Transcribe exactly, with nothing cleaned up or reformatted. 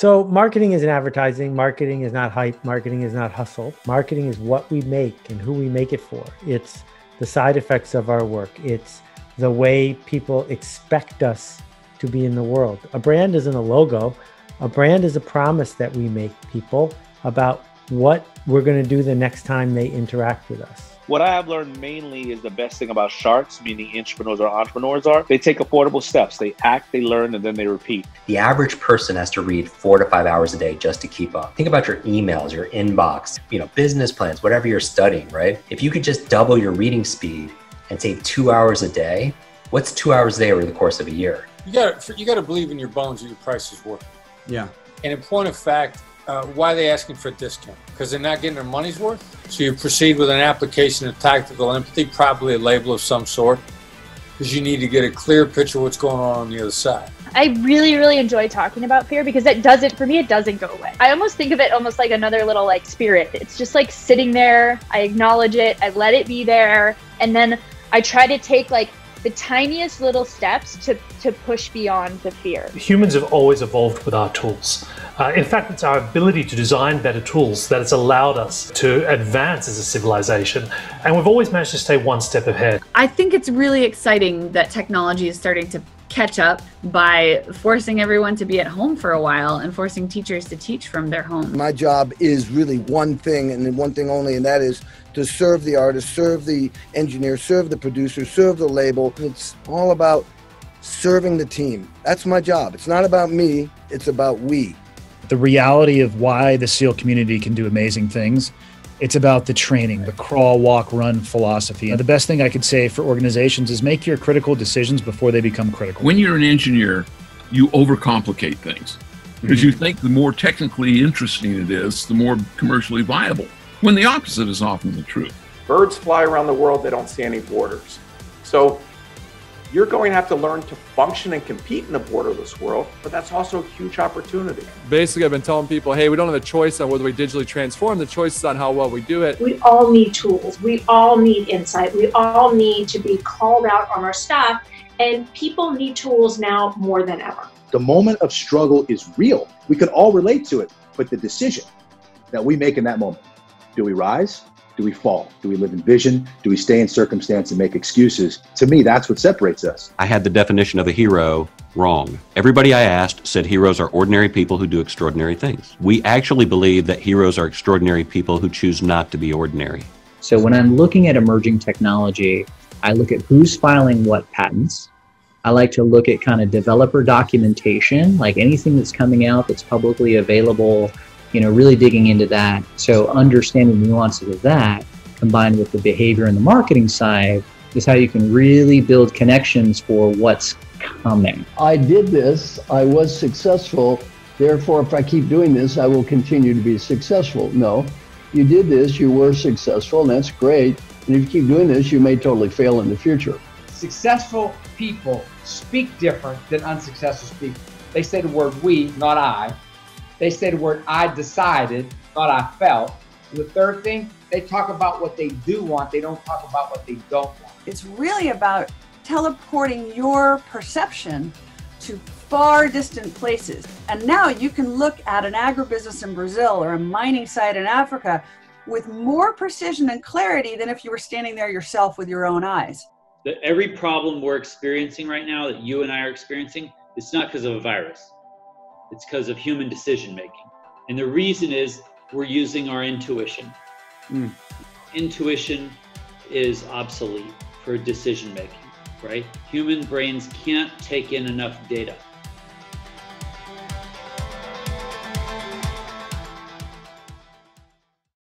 So marketing isn't advertising. Marketing is not hype. Marketing is not hustle. Marketing is what we make and who we make it for. It's the side effects of our work. It's the way people expect us to be in the world. A brand isn't a logo. A brand is a promise that we make people about what we're going to do the next time they interact with us. What I have learned mainly is the best thing about sharks, meaning entrepreneurs or entrepreneurs are, they take affordable steps. They act, they learn, and then they repeat. The average person has to read four to five hours a day just to keep up. Think about your emails, your inbox, you know, business plans, whatever you're studying, right? If you could just double your reading speed and save two hours a day, what's two hours a day over the course of a year? You gotta, you gotta believe in your bones that your price is worth. Yeah. And in point of fact, Uh, why are they asking for a discount? Because they're not getting their money's worth. So you proceed with an application of tactical empathy, probably a label of some sort, because you need to get a clear picture of what's going on on the other side. I really, really enjoy talking about fear because it doesn't, for me, it doesn't go away. I almost think of it almost like another little like spirit. It's just like sitting there. I acknowledge it. I let it be there. And then I try to take like the tiniest little steps to, to push beyond the fear. Humans have always evolved with our tools. Uh, in fact, it's our ability to design better tools that has allowed us to advance as a civilization. And we've always managed to stay one step ahead. I think it's really exciting that technology is starting to catch up by forcing everyone to be at home for a while and forcing teachers to teach from their home. My job is really one thing and one thing only, and that is to serve the artist, serve the engineer, serve the producer, serve the label. It's all about serving the team. That's my job. It's not about me, it's about we. The reality of why the SEAL community can do amazing things, it's about the training, the crawl, walk, run philosophy. And the best thing I could say for organizations is make your critical decisions before they become critical. When you're an engineer, you overcomplicate things because mm-hmm. you think the more technically interesting it is, the more commercially viable, when the opposite is often the truth. Birds fly around the world, they don't see any borders. So you're going to have to learn to function and compete in the borderless world, but that's also a huge opportunity. Basically, I've been telling people, hey, we don't have a choice on whether we digitally transform. The choice is on how well we do it. We all need tools. We all need insight. We all need to be called out on our stuff, and people need tools now more than ever. The moment of struggle is real. We can all relate to it, but the decision that we make in that moment, do we rise? Do we fall? Do we live in vision? Do we stay in circumstance and make excuses? To me, that's what separates us. I had the definition of a hero wrong. Everybody I asked said heroes are ordinary people who do extraordinary things. We actually believe that heroes are extraordinary people who choose not to be ordinary. So when I'm looking at emerging technology, I look at who's filing what patents. I like to look at kind of developer documentation, like anything that's coming out that's publicly available, you know, really digging into that. So understanding the nuances of that combined with the behavior and the marketing side is how you can really build connections for what's coming. I did this, I was successful, therefore if I keep doing this, I will continue to be successful. No, you did this, you were successful, and that's great. And if you keep doing this, you may totally fail in the future. Successful people speak different than unsuccessful people. They say the word we, not I. They say the word, I decided, not I felt. And the third thing, they talk about what they do want. They don't talk about what they don't want. It's really about teleporting your perception to far distant places. And now you can look at an agribusiness in Brazil or a mining site in Africa with more precision and clarity than if you were standing there yourself with your own eyes. That every problem we're experiencing right now, that you and I are experiencing, it's not because of a virus. It's because of human decision-making. And the reason is we're using our intuition. Mm. Intuition is obsolete for decision-making, right? Human brains can't take in enough data.